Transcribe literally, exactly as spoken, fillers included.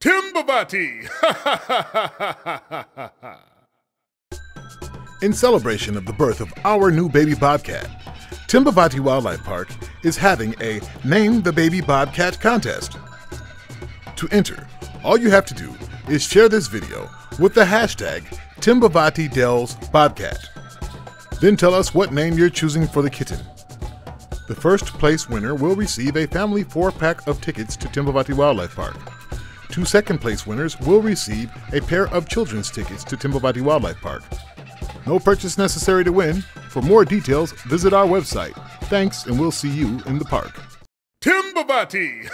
Timbavati! In celebration of the birth of our new baby bobcat, Timbavati Wildlife Park is having a Name the Baby Bobcat contest. To enter, all you have to do is share this video with the hashtag Timbavati Dells Bobcat. Then tell us what name you're choosing for the kitten. The first place winner will receive a family four-pack of tickets to Timbavati Wildlife Park. Two second place winners will receive a pair of children's tickets to Timbavati Wildlife Park. No purchase necessary to win. For more details, visit our website. Thanks, and we'll see you in the park. Timbavati!